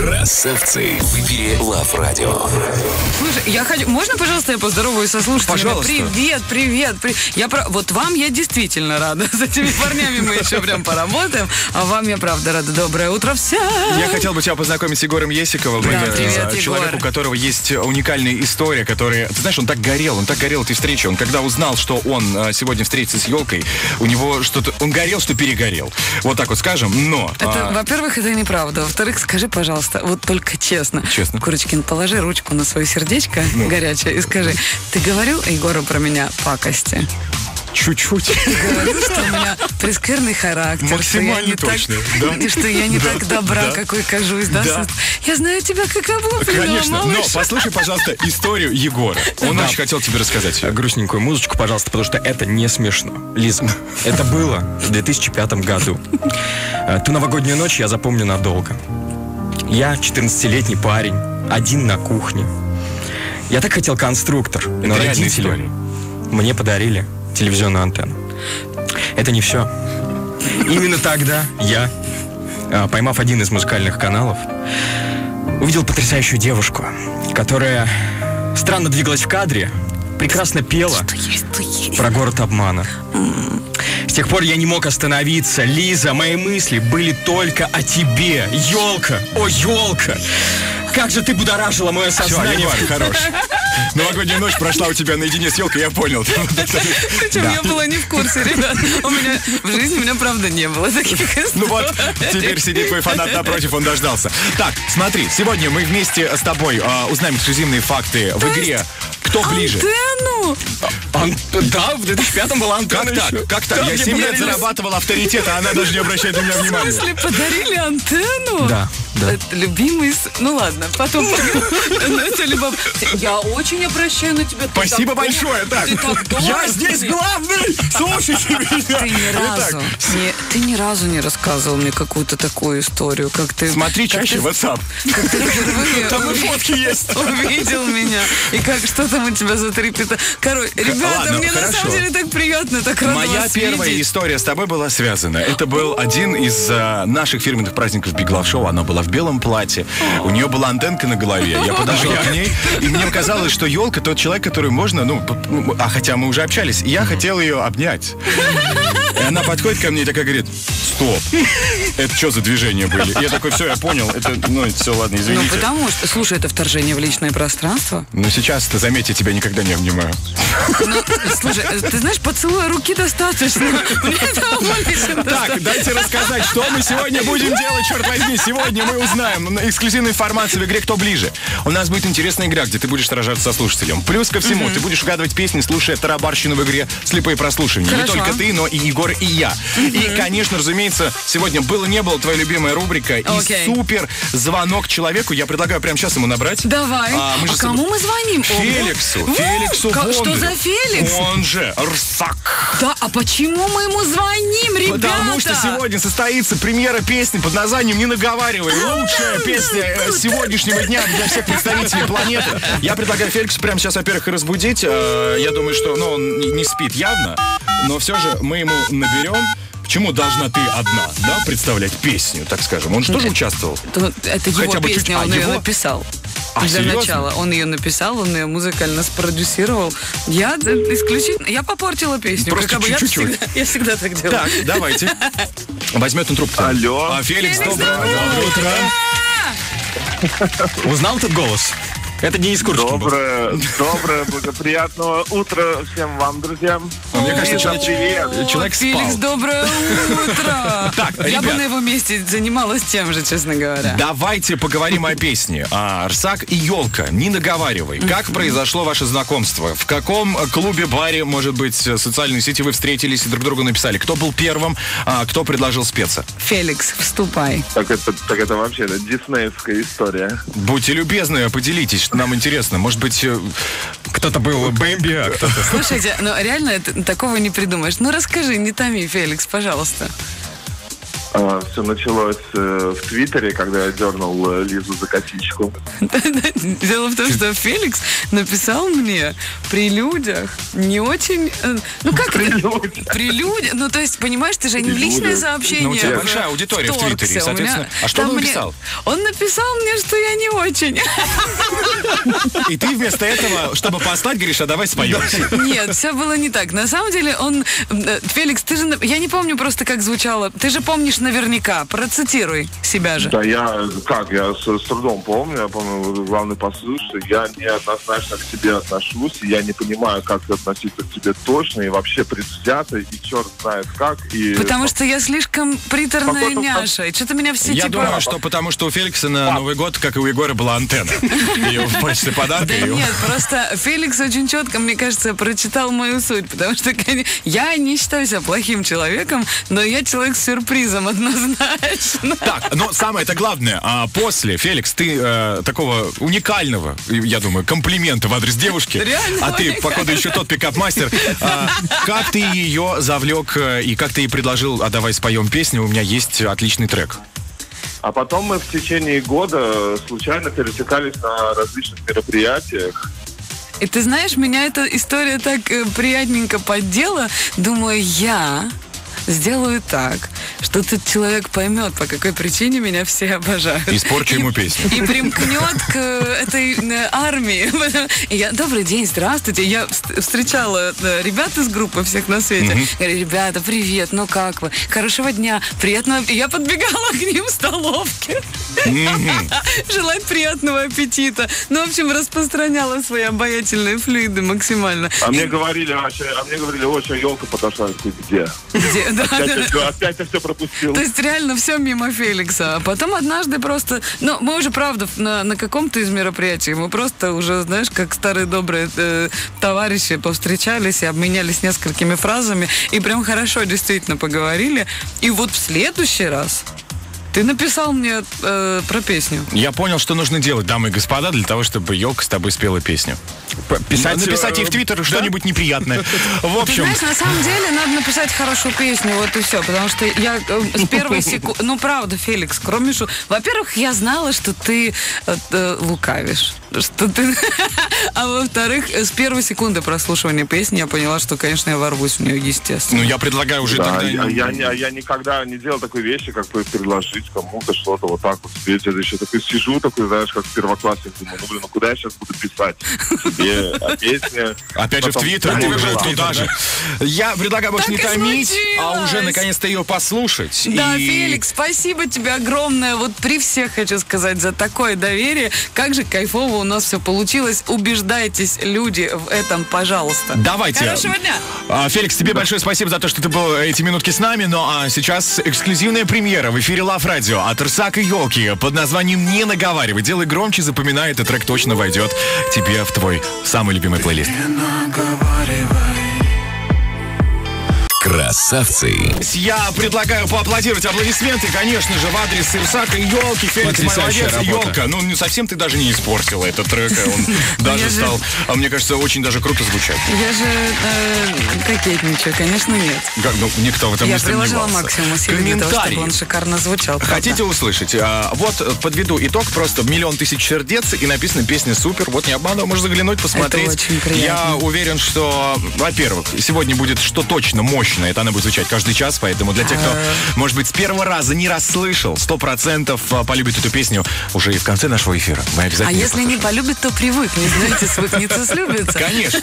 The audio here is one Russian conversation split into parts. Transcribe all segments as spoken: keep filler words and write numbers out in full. Красавцы в эфире Лав Радио. Слушай, я хочу... Можно, пожалуйста, я поздороваюсь со слушателями? Пожалуйста. Привет, привет. При... Я про... Вот вам я действительно рада. С этими парнями мы еще прям поработаем. А вам я правда рада. Доброе утро всем. Я хотел бы тебя познакомить с Егором Есиковым. Да, привет, человек, у которого есть уникальная история, который... Ты знаешь, он так горел, он так горел этой встречи. Он когда узнал, что он сегодня встретится с Ёлкой, у него что-то... Он горел, что перегорел. Вот так вот скажем, но... Это, а... Во-первых, это неправда. Во-вторых, скажи, пожалуйста, вот только честно. Честно. Курочкин, положи ручку на свое сердечко, ну, горячее, и скажи: ты говорил Егору про меня пакости? Чуть-чуть. Ты говорил, что у меня прескверный характер. Максимально точно. И что я не так добра, какой кажусь. Я знаю тебя как облупленного, малыш. Конечно, но послушай, пожалуйста, историю Егора. Он очень хотел тебе рассказать. Грустненькую музычку, пожалуйста, потому что это не смешно. Лиза, это было в две тысячи пятом году. Ту новогоднюю ночь я запомню надолго. Я четырнадцатилетний парень, один на кухне. Я так хотел конструктор, но это родители мне подарили телевизионную антенну. Это не все. Именно тогда я, поймав один из музыкальных каналов, увидел потрясающую девушку, которая странно двигалась в кадре, прекрасно пела что есть, что есть. Про город обмана. С тех пор я не мог остановиться. Лиза, мои мысли были только о тебе. Ёлка, о, ёлка. Как же ты будоражила мое сознание. Все, Егор, хорош. Новогодняя ночь прошла у тебя наедине с Ёлкой, я понял. Причем да. Я была не в курсе, ребят. У меня в жизни у меня правда не было таких историй. Ну вот, теперь сидит твой фанат напротив, он дождался. Так, смотри, сегодня мы вместе с тобой а, узнаем эксклюзивные факты в игре «Кто ближе?». Антенну? Ан... Да, в две тысячи пятом была антенна. Как так? Как так? Да, я семь лет зарабатывал авторитет, а она даже не обращает на меня внимания. В смысле, подарили антенну? Да. Да. Любимый... Ну ладно, потом... Я очень обращаю на тебя... Спасибо большое, так. Я здесь главный! Слушайте меня! Ты ни разу не рассказывал мне какую-то такую историю, как ты... Смотри чаще WhatsApp. Там и фотки есть. Увидел меня. И как, что там у тебя за трепета? Короче, ребята, мне на самом деле так приятно, так рад вас видеть. Моя первая история с тобой была связана. Это был один из наших фирменных праздников Big Love Show. Она была в белом платье, у нее была антенка на голове, я подошел к ней, и мне казалось, что Ёлка тот человек, который можно, ну, а хотя мы уже общались, и я хотел ее обнять. И она подходит ко мне и такая говорит: стоп, это что за движения были? Я такой: все, я понял, это, ну, все, ладно, извините. Ну, потому что, слушай, это вторжение в личное пространство. Ну, сейчас-то, заметь, я тебя никогда не обнимаю. Ну, слушай, ты знаешь, поцелуя руки достаточно. Так, дайте рассказать, что мы сегодня будем делать, черт возьми. Сегодня мы узнаем эксклюзивную информацию в игре «Кто ближе?». У нас будет интересная игра, где ты будешь сражаться со слушателем. Плюс ко всему, ты будешь угадывать песни, слушая тарабарщину в игре «Слепые прослушивания». Не только ты, но и Егор, и я. И, конечно, разумеется, сегодня было-не было твоя любимая рубрика и супер звонок человеку. Я предлагаю прямо сейчас ему набрать. Давай. А кому мы звоним? Феликсу. Феликсу Вонгеру. Что за Феликс? Он же Арсак. Да, а почему мы ему звоним, ребята? Потому что сегодня состоится премьера песни под названием «Не наговаривай». Лучшая песня сегодняшнего дня для всех представителей планеты. Я предлагаю Феликсу прямо сейчас, во-первых, разбудить. Я думаю, что ну, он не спит явно, но все же мы ему наберем. Почему должна ты одна, да, представлять песню, так скажем? Он же тоже участвовал. Это его хотя бы песня, чуть... он а, ее его... написал. А, для серьезно? Начала. Он ее написал, он ее музыкально спродюсировал. Я исключительно... Я попортила песню. Просто как чуть-чуть. Я, всегда... я всегда так делаю. Так, давайте. Возьмет он трубку. Алло. А, Феликс, Феликс доброе утро. Узнал этот голос? Это Денис Курочкин. Доброе, доброе, благоприятного утра всем вам, друзьям. О, мне кажется, человек, привет. Человек спал. Феликс, доброе утро. Так, я ребят, бы на его месте занималась тем же, честно говоря. Давайте поговорим о песне. Арсак и Ёлка, не наговаривай. Как произошло ваше знакомство? В каком клубе, баре, может быть, социальной сети вы встретились и друг другу написали? Кто был первым, а кто предложил спеца? Феликс, вступай. Так это, так это вообще это диснеевская история. Будьте любезны, поделитесь. Нам интересно, может быть, кто-то был Бэмби, а кто-то... Слушайте, ну реально это, такого не придумаешь. Ну расскажи, не томи, Феликс, пожалуйста. Все началось в Твиттере, когда я дернул Лизу за косичку. Дело в том, что Феликс написал мне при людях не очень... Ну как это? При людях. Ну то есть, понимаешь, ты же не в личное сообщение. Ну у тебя большая аудитория в Твиттере, соответственно. А что он написал? Он написал мне, что я не очень. И ты вместо этого, чтобы послать, говоришь, а давай споем. Нет, все было не так. На самом деле он... Феликс, ты же... Я не помню просто, как звучало. Ты же помнишь наверняка. Процитируй себя же. Да я... Как? Я с, с трудом помню. Я помню главный посыл, что я неоднозначно к тебе отношусь. И я не понимаю, как относиться к тебе точно. И вообще предвзято. И черт знает как. И... Потому что я слишком приторная няша. И что-то меня все я типа... Я думаю, что потому что у Феликса на Новый год, как и у Егора, была антенна. Ее в почте подарка. Да нет, просто Феликс очень четко, мне кажется, прочитал мою суть. Потому что я не считаю себя плохим человеком, но я человек с сюрпризом однозначно. Так, но самое-то главное, а после, Феликс, ты э, такого уникального, я думаю, комплимента в адрес девушки, реально а ты, походу, еще тот пикап-мастер, э, как ты ее завлек и как ты ей предложил, а давай споем песню, у меня есть отличный трек. А потом мы в течение года случайно пересекались на различных мероприятиях. И ты знаешь, меня эта история так э, приятненько поддела. Думаю, я сделаю так, что этот человек поймет, по какой причине меня все обожают. Испорчу ему песню. И примкнет к этой армии. Я, добрый день, здравствуйте. Я встречала ребят из группы всех на свете. Mm-hmm. Говорю, ребята, привет, ну как вы? Хорошего дня, приятного... И я подбегала к ним в столовке. Mm-hmm. Желать приятного аппетита. Ну, в общем, распространяла свои обаятельные флюиды максимально. А, И... мне, говорили, а, а мне говорили, о, что елка подошла, где? Где? Да, опять, да. опять я все пропустил. То есть реально все мимо Феликса. А потом однажды просто... Ну, мы уже, правда, на, на каком-то из мероприятий мы просто уже, знаешь, как старые добрые э, товарищи повстречались и обменялись несколькими фразами. И прям хорошо действительно поговорили. И вот в следующий раз... Ты написал мне э, про песню. Я понял, что нужно делать, дамы и господа, для того, чтобы елка с тобой спела песню. Писать, написать ей в Твиттер что-нибудь неприятное. В общем. Ты знаешь, на самом деле надо написать хорошую песню, вот и все. Потому что я с первой секунды... Ну, правда, Феликс, кроме шуток. Во-первых, я знала, что ты лукавишь. Что ты... А во-вторых, с первой секунды прослушивания песни я поняла, что, конечно, я ворвусь в нее, естественно. Ну, я предлагаю уже тогда... Я никогда не делал такой вещи, как предложить кому-то что-то вот так вот спеть. Я еще такой сижу, такой, знаешь, как первоклассник, думаю, ну, блин, ну куда я сейчас буду писать? Тебе песня. Опять же в Твиттер, туда же. Я предлагаю больше не томить, а уже наконец-то ее послушать. Да, Феликс, спасибо тебе огромное. Вот при всех хочу сказать за такое доверие. Как же кайфово у нас все получилось. Убеждайтесь, люди, в этом, пожалуйста. Давайте. Хорошего дня. Феликс, тебе большое спасибо за то, что ты был эти минутки с нами. Ну, а сейчас эксклюзивная премьера в эфире Лав Радио от Арсака и Ёлки под названием «Не наговаривай». Делай громче, запоминай, этот трек точно войдет тебе в твой самый любимый плейлист. Красавцы. Я предлагаю поаплодировать, аплодисменты, конечно же, в адрес Арсака и Ёлки. Феликс, молодец, Ёлка. Ну, не совсем ты даже не испортила этот трек, он даже стал, а мне кажется, очень даже круто звучать. Я же кокетничаю, конечно, нет. Ну, никто в этом не сомневался. Я приложила максимум усилий для того, чтобы он шикарно звучал. Хотите услышать? Вот подведу итог, просто миллион тысяч сердец, и написана песня «Супер». Вот не обманываю, можно заглянуть, посмотреть. Это очень приятно. Я уверен, что, во-первых, сегодня будет что точно мощно. Это она будет звучать каждый час, поэтому для тех, кто, может быть, с первого раза не расслышал, сто процентов полюбит эту песню уже и в конце нашего эфира. Мы обязательно. А если послушаем. Не полюбит, то привыкнет, знаете, свыкнется, слюбится. Конечно.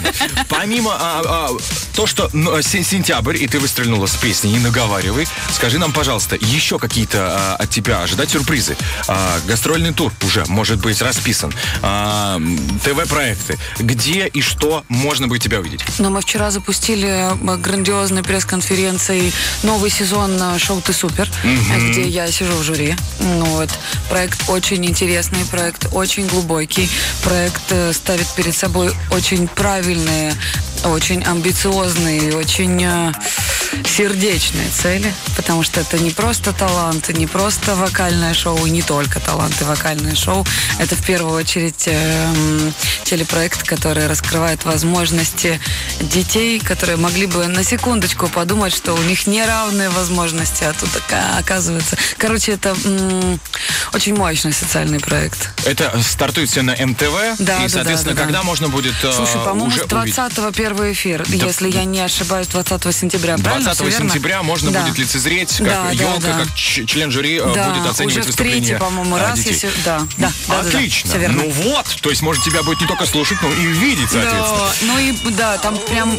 Помимо а, а, то, что ну, сентябрь, и ты выстрельнула с песней «Не наговаривай», скажи нам, пожалуйста, еще какие-то а, от тебя ожидать сюрпризы? А, гастрольный тур уже, может быть, расписан. А, ТВ-проекты. Где и что можно будет тебя увидеть? Но мы вчера запустили грандиозный перед пресс-конференцией новый сезон шоу «Ты супер», mm-hmm. где я сижу в жюри. Вот. Проект очень интересный, проект очень глубокий, проект э, ставит перед собой очень правильные, очень амбициозные, очень... Э, сердечные цели, потому что это не просто талант, не просто вокальное шоу, не только талант и вокальное шоу. Это в первую очередь э, телепроект, который раскрывает возможности детей, которые могли бы на секундочку подумать, что у них неравные возможности, а тут оказывается... Короче, это м- очень мощный социальный проект. Это стартует все на эм тэ вэ? Да, и, да, соответственно, да, да, когда да. можно будет э, Слушай, по-моему, уже двадцатого первый эфир, да, если да. я не ошибаюсь, двадцатого сентября, правильно? двадцатого сентября можно да. будет лицезреть, как да, Ёлка, да, да. как ч- член жюри да, будет оценивать выступление детей. Уже в третий, по-моему, раз. Если... Да, да, да. Отлично. Да, да, да, ну вот, то есть, может, тебя будет не только слушать, но и видеть, соответственно. Да, ну и, да, там прям...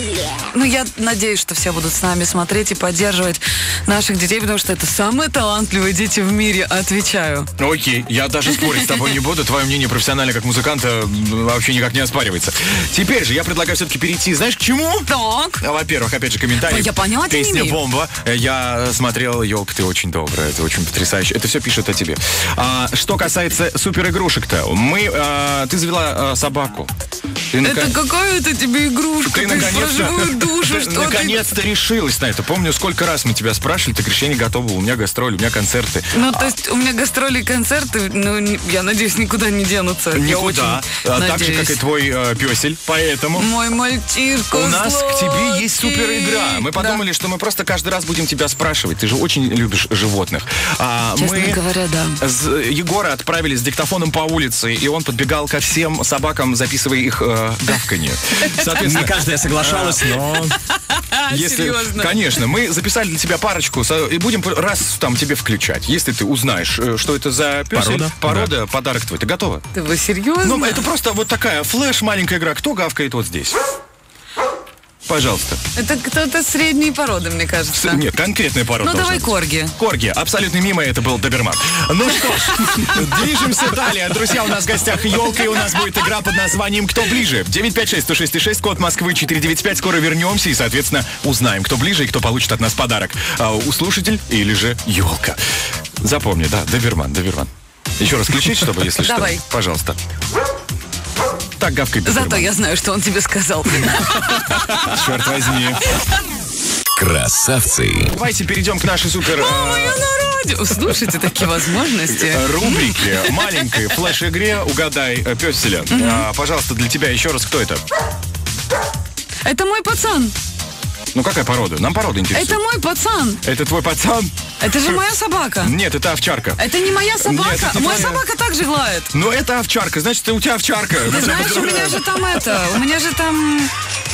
Ну, я надеюсь, что все будут с нами смотреть и поддерживать наших детей, потому что это самые талантливые дети в мире, отвечаю. Окей, я даже спорить с тобой не буду. Твое мнение профессионально, как музыканта, вообще никак не оспаривается. Теперь же я предлагаю все-таки перейти, знаешь, к чему? Так. Во-первых, опять же, комментарий. Я поняла, песня «Бомба». Я смотрел «Ёлка, ты очень добрая», это очень потрясающе. Это все пишут о тебе. А, что касается суперигрушек-то. Мы... А, ты завела а, собаку. Ты это нак... какая-то тебе игрушка? Ты, ты наконец-то, душу, что наконец-то ты... решилась на это. Помню, сколько раз мы тебя спрашивали, ты к решению готова. У меня гастроли, у меня концерты. Ну, то есть у меня гастроли и концерты, ну, я надеюсь, никуда не денутся. Никуда. А, так же, как и твой э, песель. Поэтому... Мой мальчишка У сладкий. Нас к тебе есть суперигра. Мы подумали, да. что мы просто каждый раз будем тебя спрашивать. Ты же очень любишь животных. А, Честно мы говоря, да. С... Егора отправили с диктофоном по улице, и он подбегал ко всем собакам, записывая их э, гавканье. Соответственно, каждая соглашалась, но... Если... Серьезно? Конечно. Мы записали для тебя парочку и будем раз там тебе включать. Если ты узнаешь, что это за пёсель, порода, порода да. подарок твой. Ты готова? Да вы серьезно? Ну, это просто вот такая флеш, маленькая игра. Кто гавкает вот здесь? Пожалуйста. Это кто-то средней породы, мне кажется. С... Нет, конкретная порода. Ну, давай корги. Быть. Корги. Абсолютно мимо, это был доберман. Ну что ж, движемся далее. Друзья, у нас в гостях Ёлка, и у нас будет игра под названием «Кто ближе?». девять пять шесть сто шесть и шесть, код Москвы четыре девять пять. Скоро вернемся и, соответственно, узнаем, кто ближе и кто получит от нас подарок. А у слушатель или же Ёлка. Запомни, да, доберман, доберман. Еще раз включить, чтобы, если что. Давай. Пожалуйста. Так гавкает доберман. Зато я знаю, что он тебе сказал. Черт возьми. Красавцы. Давайте перейдем к нашей супер... Мама, я на радио. Слушайте, такие возможности. Рубрики. Маленькой флеш-игре «Угадай пёселя». Пожалуйста, для тебя еще раз, кто это? Это мой пацан. Ну какая порода? Нам порода интересует. Это мой пацан. Это твой пацан? Это же моя собака. Нет, это овчарка. Это не моя собака. Нет, не моя твоя... собака также лает. Но это овчарка. Значит, ты у тебя овчарка. Ты знаешь, у меня же там это. У меня же там...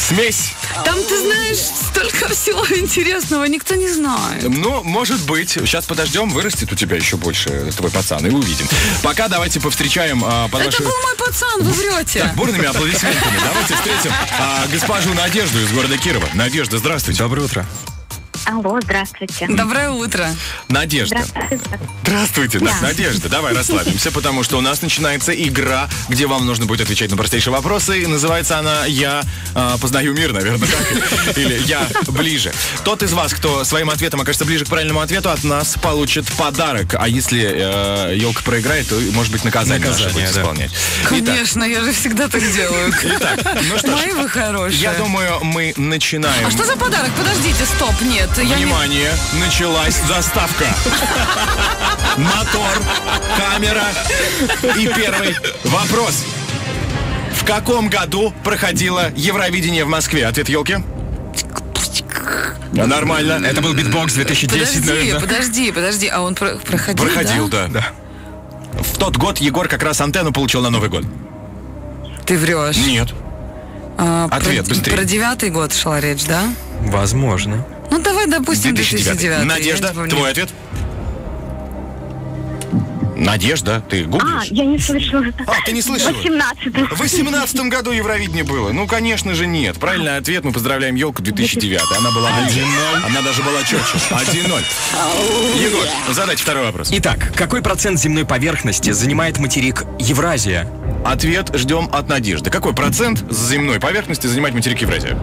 Смесь. Там, ты знаешь, столько всего интересного. Никто не знает. Ну, может быть. Сейчас подождем. Вырастет у тебя еще больше твой пацан. И увидим. Пока давайте повстречаем... А, под это вашу... был мой пацан. Вы врете. Так, бурными аплодисментами. Давайте встретим а, госпожу Надежду из города Кирова. Надежда, здравствуйте. Доброе утро. Алло, здравствуйте. Доброе утро. Надежда. Здравствуйте. Здравствуйте. Да. Надежда, давай расслабимся, потому что у нас начинается игра, где вам нужно будет отвечать на простейшие вопросы. И называется она «Я э, познаю мир», наверное, так? Или «Я ближе». Тот из вас, кто своим ответом окажется ближе к правильному ответу, от нас получит подарок. А если э, Ёлка проиграет, то, может быть, наказание, наказание будет да. исполнять. Конечно, Итак. я же всегда так делаю. Итак, ну что ж, мои вы хорошие. Я думаю, мы начинаем. А что за подарок? Подождите, стоп, нет. Внимание, не... началась заставка. Мотор, камера и первый вопрос. В каком году проходило Евровидение в Москве? Ответ Ёлки. Нормально. Это был битбокс две тысячи десятый, подожди, наверное. Подожди, подожди, а он про- проходил, Проходил, да? да. В тот год Егор как раз антенну получил на Новый год. Ты врешь. Нет. А, Ответ, про, быстрее. Про девятый год шла речь, да? Возможно. Ну, давай, допустим, две тысячи девятый. Надежда, твой ответ? Надежда, ты гуглишь? А, я не слышала. А, ты не слышала? В восемнадцатом. В восемнадцатом году Евровидение было. Ну, конечно же, нет. Правильный ответ. Мы поздравляем Ёлку две тысячи девятый. Она была один ноль. Она даже была четче. один ноль. Егор, задайте второй вопрос. Итак, какой процент земной поверхности занимает материк Евразия? Ответ ждем от Надежды. Какой процент земной поверхности занимает материк Евразия?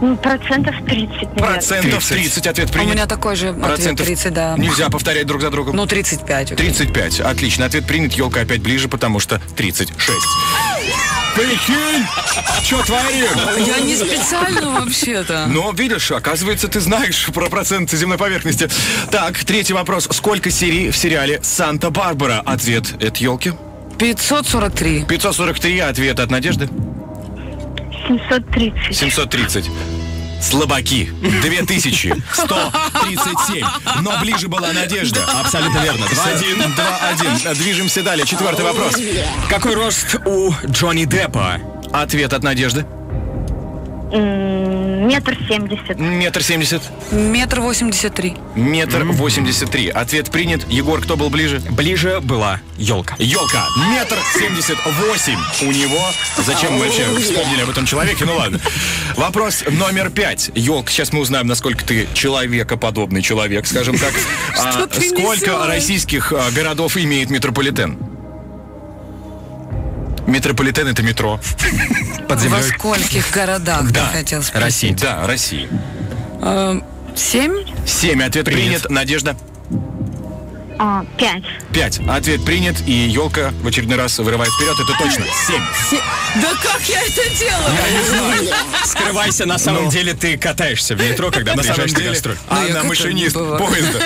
Ну, процентов тридцать. Процентов тридцать, ответ принят. У меня такой же ответ, тридцать, да. Нельзя повторять друг за другом. Ну, тридцать пять. Окей. тридцать пять, отлично, ответ принят. Ёлка опять ближе, потому что тридцать шесть. прикинь, что творим? Я не специально вообще-то. Но, видишь, оказывается, ты знаешь про процент земной поверхности. Так, третий вопрос. Сколько серий в сериале «Санта-Барбара»? Ответ от Ёлки. пятьсот сорок три. пятьсот сорок три. Ответ от Надежды. семьсот тридцать. семьсот тридцать. Слабаки. две тысячи сто тридцать семь. Но ближе была Надежда. Абсолютно верно. два один, два один. Движемся далее. Четвертый вопрос. Какой рост у Джонни Деппа? Ответ от Надежды. Метр семьдесят. Метр семьдесят. Метр восемьдесят три. Метр восемьдесят три. Ответ принят. Егор, кто был ближе? Ближе была Ёлка. Ёлка. Метр семьдесят восемь. У него... Зачем мы вообще вспомнили об этом человеке? Ну ладно. Вопрос номер пять. Ёлка, сейчас мы узнаем, насколько ты человекоподобный человек, скажем так. А сколько российских городов имеет метрополитен? Метрополитен — это метро. Под землей. Во скольких городах, да, ты хотел спросить? России, да, России. Э, семь? Семь. Ответ принят. принят. Надежда? А, пять. Пять. Ответ принят. И Ёлка в очередной раз вырывает вперед. Это точно. Семь. Се... Да как я это делаю? Я не знаю. Скрывайся, на самом ну. деле ты катаешься в метро, когда на самом деле... Она машинист поезда.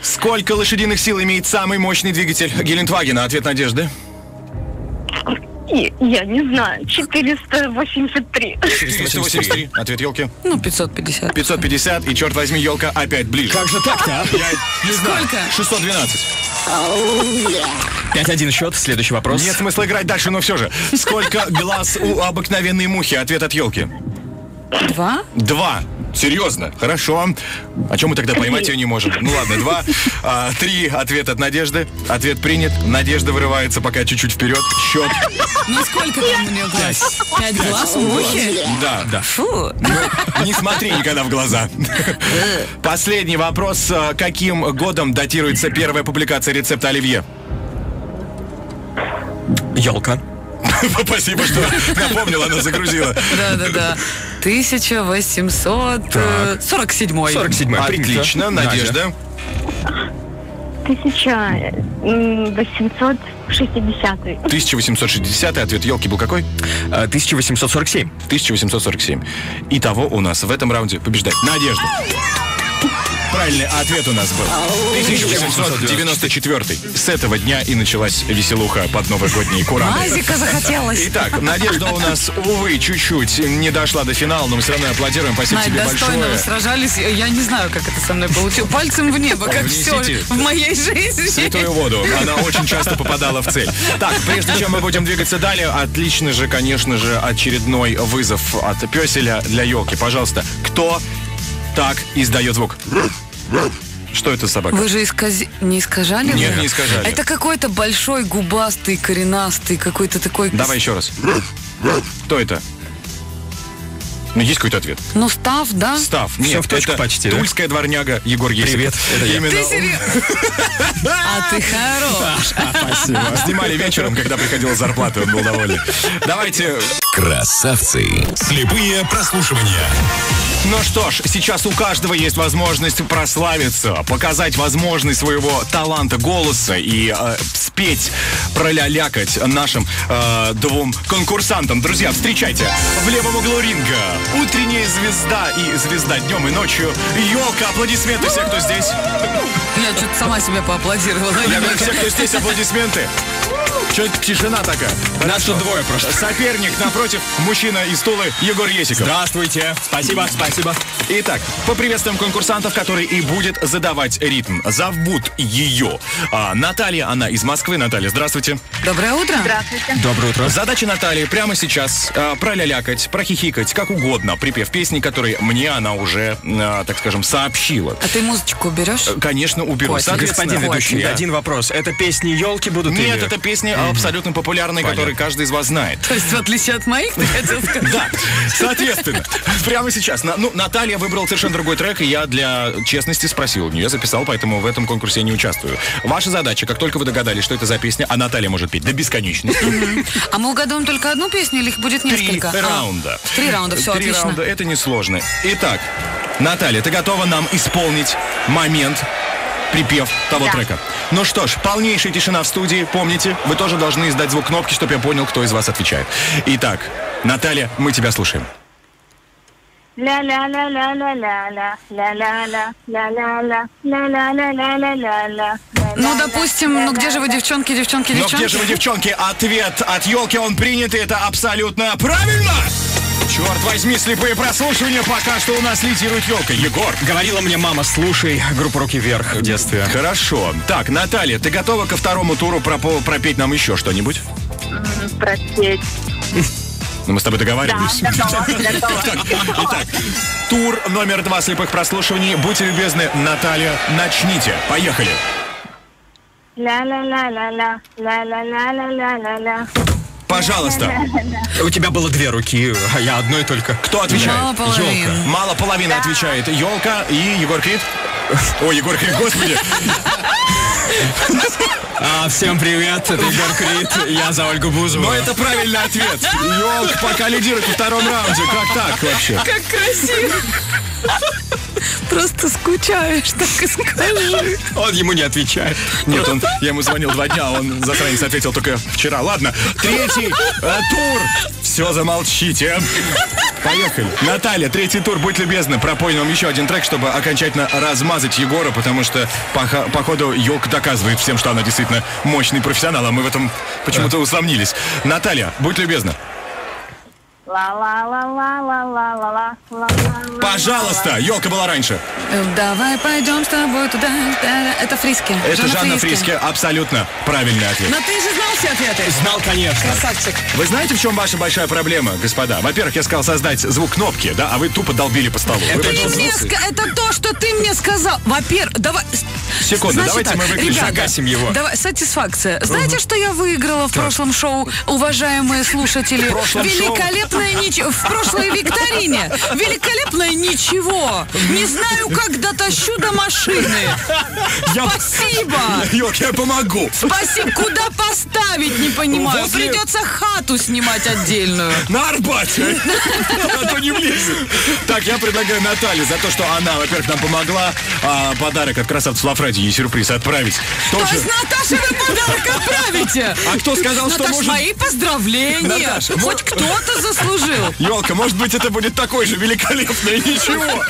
Сколько лошадиных сил имеет самый мощный двигатель Гелендвагена? Ответ Надежды? Я не знаю. четыреста восемьдесят три. четыреста восемьдесят три. Ответ Ёлки? Ну, пятьсот пятьдесят. пятьсот пятьдесят. И, черт возьми, Ёлка опять ближе. Как же так-то, а? Я не знаю. Сколько? шестьсот двенадцать. пять один счет. Следующий вопрос. Нет смысла играть дальше, но все же. Сколько глаз у обыкновенной мухи? Ответ от Ёлки. Два? Два. Серьезно? Хорошо. О чем мы тогда поймать ее не можем? Ну ладно, два. А, три. Ответ от Надежды. Ответ принят. Надежда вырывается пока чуть-чуть вперед. Счет. Ну сколько там у нее глаз? Пять, Пять глаз у мухи? Да, да. Фу. Ну, не смотри никогда в глаза. Последний вопрос. Каким годом датируется первая публикация рецепта оливье? Ёлка. Спасибо, что напомнила, она загрузила. Да-да-да. тысяча восемьсот сорок седьмой. сорок седьмой. Отлично. Надежда? тысяча восемьсот шестидесятый. тысяча восемьсот шестидесятый. Ответ Ёлки был какой? тысяча восемьсот сорок семь. тысяча восемьсот сорок семь. Итого у нас в этом раунде побеждает Надежда. Правильный ответ у нас был. тысяча восемьсот девяносто четвёртый. С этого дня и началась веселуха под новогодние кураны. Мазика захотелось. Итак, Надежда у нас, увы, чуть-чуть не дошла до финала, но мы все равно аплодируем. Спасибо Надь, тебе достойно большое. Достойно сражались. Я не знаю, как это со мной получилось. Пальцем в небо, как все в моей жизни. Святую воду. Она очень часто попадала в цель. Так, прежде чем мы будем двигаться далее, отлично же, конечно же, очередной вызов от пёселя для Ёлки. Пожалуйста, кто... Так, издает звук. Что это собака? Вы же исказ... не искажали? Нет, вы? Не искажали. Это какой-то большой, губастый, коренастый, какой-то такой... Давай еще раз. Кто это? Ну, есть какой-то ответ? Ну, Став, да? Став. Нет, все в точку это почти, тульская да? дворняга Егор Есиков. Привет. Это я. Именно... Ты серьезно? А ты хорош. Спасибо. Снимали вечером, когда приходила зарплата, он был доволен. Давайте... Красавцы. Слепые прослушивания. Ну что ж, сейчас у каждого есть возможность прославиться, показать возможность своего таланта голоса и э, спеть, пролялякать нашим э, двум конкурсантам. Друзья, встречайте в левом углу ринга утренняя звезда и звезда днем и ночью. Ёлка, аплодисменты все, кто здесь. Я что-то сама себя поаплодировала. Я говорю, все, кто здесь, аплодисменты. Что-то тишина такая. Нас тут двое просто. Соперник напротив, мужчина из Тулы Егор Есиков. Здравствуйте. Спасибо, спасибо. Итак, поприветствуем конкурсантов, который и будет задавать ритм. Зовут ее а, Наталья, она из Москвы. Наталья, здравствуйте. Доброе утро. Здравствуйте. Доброе утро. Задача Натальи прямо сейчас а, пролялякать, прохихикать, как угодно, припев песни, которые мне она уже, а, так скажем, сообщила. А ты музычку берешь? Конечно, уберу. Ой, господин ведущий, один вопрос. Это песни Ёлки будут? Нет, или... это песни абсолютно популярные, Понятно. Которые каждый из вас знает. То есть в отличие от моих, ты хотел сказать? Да, соответственно. Прямо сейчас. Ну, Наталья выбрала совершенно другой трек, и я для честности спросил у нее, записал, поэтому в этом конкурсе я не участвую. Ваша задача, как только вы догадались, что это за песня, а Наталья может петь до бесконечности. А мы угадаем только одну песню или их будет несколько? Три раунда. Три раунда, все отлично. Три раунда, это несложно. Итак, Наталья, ты готова нам исполнить момент припев того да. трека. Ну что ж, полнейшая тишина в студии, помните, вы тоже должны издать звук кнопки, чтобы я понял, кто из вас отвечает. Итак, Наталья, мы тебя слушаем. Ну, допустим, ну где же вы, девчонки, девчонки, девчонки? Ну где же вы, девчонки? Ответ от Ёлки, он принят, и это абсолютно правильно! Черт возьми, слепые прослушивания, пока что у нас лидирует Ёлка. Егор, говорила мне мама, слушай группу «Руки вверх» в детстве. Хорошо. Так, Наталья, ты готова ко второму туру пропеть нам еще что-нибудь? Пропеть... Ну, мы с тобой договаривались. Да, готова, готова. Итак, итак, тур номер два слепых прослушиваний. Будьте любезны, Наталья, начните. Поехали. Ла-ла-ла-ла-ла, ла-ла-ла-ла-ла-ла. Пожалуйста. У тебя было две руки, а я одной только. Кто отвечает? Мало половины. Ёлка. Мало половины да. отвечает. Ёлка и Егор Крид. Ой, Егор Крид, господи. А, всем привет, это Егор Крид, я за Ольгу Бузову. Но это правильный ответ. Ёлка пока лидирует во втором раунде. Как так вообще? Как красиво. Просто скучаешь, так и скажи. Он ему не отвечает. Нет, он, я ему звонил два дня, он засранец ответил только вчера. Ладно, третий э, тур. Все, замолчите. Поехали. Наталья, третий тур, будь любезна, пропой нам еще один трек, чтобы окончательно размазать Егора, потому что, походу, Ёлка доказывает всем, что она действительно мощный профессионал, а мы в этом почему-то усомнились. Наталья, будь любезна. Пожалуйста, Ёлка была раньше. Давай пойдем с тобой туда. Это Фриске. Это Жанна Фриске, абсолютно правильный ответ. Но ты же знал все ответы. Знал, конечно. Красавчик. Вы знаете, в чем ваша большая проблема, господа? Во-первых, я сказал создать звук кнопки, да, а вы тупо долбили по столу. Это, ты мне ск... Это то, что ты мне сказал. Во-первых, давай. Секунду, значит, давайте так, мы выключим, гасим его. Давай, сатисфакция. Знаете, угу. что я выиграла в так. прошлом шоу, уважаемые слушатели? Великолепно. В прошлой викторине. Великолепное ничего. Не знаю, как дотащу до машины. Я... Спасибо. Ёлка, я помогу. Спасибо. Куда поставить, не понимаю. Возле... Придется хату снимать отдельную. На Арбате. А то не влезет. Так, я предлагаю Наталье за то, что она, во-первых, нам помогла, а подарок от красавцев Лав Радио и сюрприз отправить. То есть, Наташа, вы подарок отправите. А кто сказал, что может... мои поздравления. Хоть кто-то заслужил. Ёлка, может быть, это будет такой же великолепное ничего.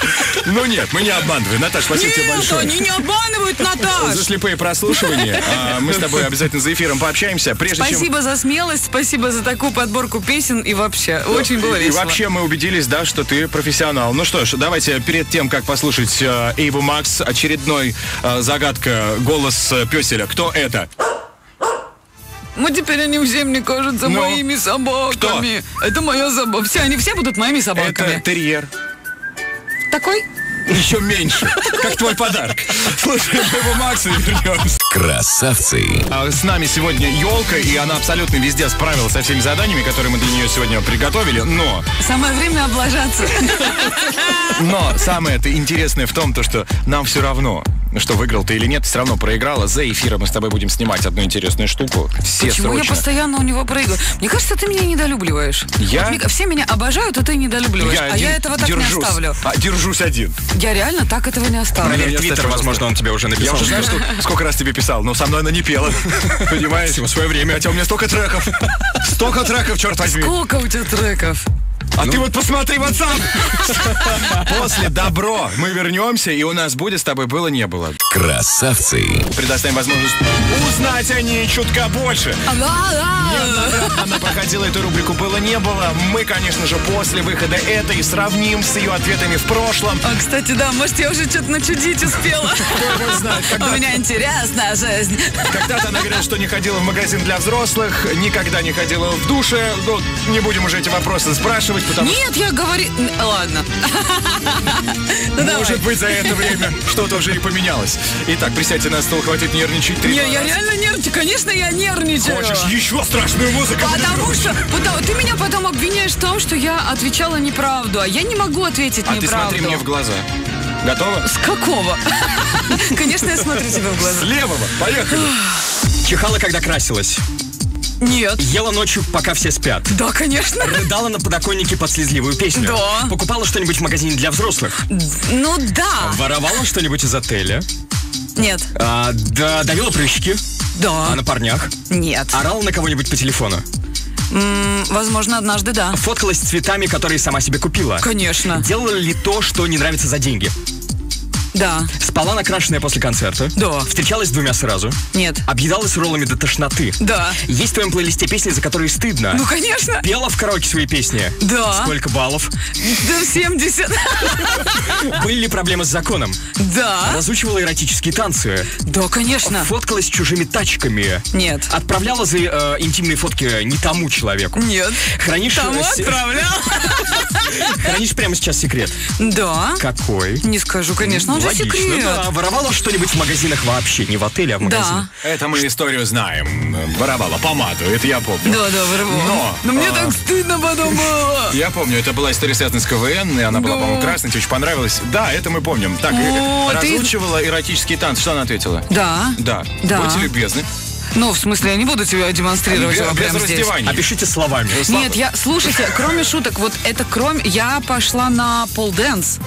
Ну нет, мы не обманываем. Наташ, спасибо тебе большое. Нет, они не обманывают, Наташ. За слепые прослушивания. А мы с тобой обязательно за эфиром пообщаемся. Прежде спасибо чем... за смелость, спасибо за такую подборку песен и вообще. Ну, очень было весело. И вообще мы убедились, да, что ты профессионал. Ну что ж, давайте перед тем, как послушать Эйву Макс, очередной э, загадка, голос пёселя. Кто это? Мы теперь они всем, мне кажется, ну, моими собаками. Кто? Это моя собака. Все, они все будут моими собаками. Это терьер. Такой? Еще меньше. Как твой подарок. Слушай, мы Макса вернемся. Красавцы. С нами сегодня Ёлка, и она абсолютно везде справилась со всеми заданиями, которые мы для нее сегодня приготовили, но... Самое время облажаться. Но самое-то интересное в том, то, что нам все равно, что выиграл ты или нет, все равно проиграла. За эфиром мы с тобой будем снимать одну интересную штуку. Все Почему срочно. Я постоянно у него проигрываю? Мне кажется, ты меня недолюбливаешь. Я? Вот, все меня обожают, а ты недолюбливаешь. Я а один... я этого так держусь. Не оставлю. А, держусь один. Я реально так этого не оставлю. Проверь Твиттер, возможно, он тебе уже написал. Я уже знаю, что... сколько раз тебе писал, но со мной она не пела. Понимаешь, в свое время. Хотя у меня столько треков. Столько треков, черт возьми. Сколько у тебя треков? А ну. ты вот посмотри WhatsApp. После «Добро» мы вернемся, и у нас будет с тобой «Было-не было». Красавцы. Предоставим возможность узнать о ней чутка больше. Она проходила эту рубрику «Было-не было». Мы, конечно же, после выхода этой сравним с ее ответами в прошлом. А, кстати, да, может, я уже что-то начудить успела. У меня интересная жизнь. Когда-то она говорила, что не ходила в магазин для взрослых, никогда не ходила в душе. Ну, не будем уже эти вопросы спрашивать. Потому... Нет, я говорю... Ладно. Может быть, за это время что-то уже и поменялось. Итак, присядьте на стол, хватит нервничать. Нет, я реально нервничаю. Конечно, я нервничаю. Хочешь еще страшную музыку? Потому что ты меня потом обвиняешь в том, что я отвечала неправду, а я не могу ответить неправду. А ты смотри мне в глаза. Готова? С какого? Конечно, я смотрю тебе в глаза. С левого. Поехали. Чихала, когда красилась. Нет. Ела ночью, пока все спят. Да, конечно. Рыдала на подоконнике под слезливую песню. Да. Покупала что-нибудь в магазине для взрослых. Ну да. Воровала что-нибудь из отеля. Нет. А, да, давила прыщики? Да. А на парнях? Нет. Орала на кого-нибудь по телефону? М-м, возможно, однажды, да. Фоткалась с цветами, которые сама себе купила? Конечно. Делала ли то, что не нравится, за деньги? Да. Спала накрашенная после концерта? Да. Встречалась с двумя сразу? Нет. Объедалась роллами до тошноты? Да. Есть в твоем плейлисте песни, за которые стыдно? Ну, конечно. Пела в караоке свои песни? Да. Сколько баллов? Да, семьдесят. Были ли проблемы с законом? Да. Разучивала эротические танцы? Да, конечно. Фоткалась с чужими тачками? Нет. Отправляла за э, интимные фотки не тому человеку? Нет. Хранишь... Тому с... отправлял. Хранишь прямо сейчас секрет? Да. Какой? Не скажу, конечно. Он логично, же секрет. Да. Воровала что-нибудь в магазинах вообще, не в отеле, а в магазине. Да. Это мы историю знаем. Воровала помаду, это я помню. Да, да, воровала. Но, Но мне а... так стыдно потом было. Я помню, это была история связана с КВН, и она была, да. по-моему, красной, тебе очень понравилась. Да, это мы помним. Так, О, разучивала ты... эротические танцы, что она ответила? Да. Да. да. Будьте любезны. Ну, в смысле, я не буду тебя демонстрировать без, без прямо здесь. Опишите словами. Нет, я, слушайте, кроме шуток, вот это кроме... Я пошла на полденс.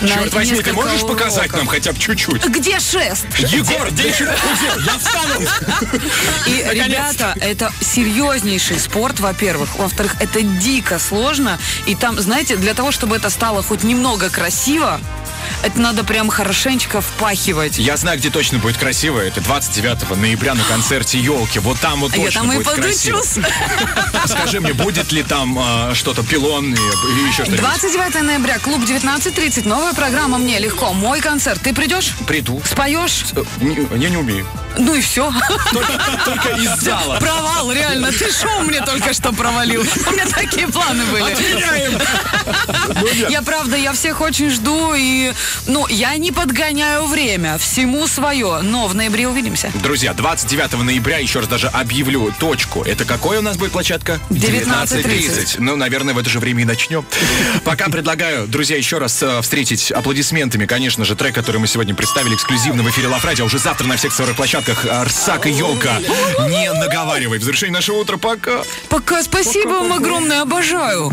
Черт возьми, ты можешь уроков. показать нам хотя бы чуть-чуть? Где шест? Егор, где шест? Я встану! И, ребята, это серьезнейший спорт, во-первых. Во-вторых, это дико сложно. И там, знаете, для того, чтобы это стало хоть немного красиво, это надо прям хорошенечко впахивать. Я знаю, где точно будет красиво. Это двадцать девятого ноября на концерте «Ёлки». Вот там вот точно будет красиво. Я там и подучусь. Скажи мне, будет ли там э, что-то, пилон или еще что-нибудь? двадцать девятого ноября, клуб девятнадцать тридцать. Новая программа «Мне легко». Мой концерт. Ты придешь? Приду. Споешь? Я не, не умею. Ну и все. Только, только из зала. Провал, реально. Ты шоу мне только что провалил. У меня такие планы были. Отменяем. Я, правда, я всех очень жду. И, ну, я не подгоняю время. Всему свое. Но в ноябре увидимся. Друзья, двадцать девятого ноября, еще раз даже объявлю точку. Это какой у нас будет площадка? девятнадцать тридцать. Ну, наверное, в это же время и начнем. Пока предлагаю, друзья, еще раз встретить аплодисментами, конечно же, трек, который мы сегодня представили эксклюзивно в эфире Лав Радио. Уже завтра на всех цифровых площадках. Арсак и Ёлка. Не наговаривай. В завершении нашего утра. Пока. Пока. Спасибо вам огромное. Обожаю.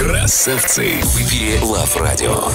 Красавцы. В эфире Лав Радио.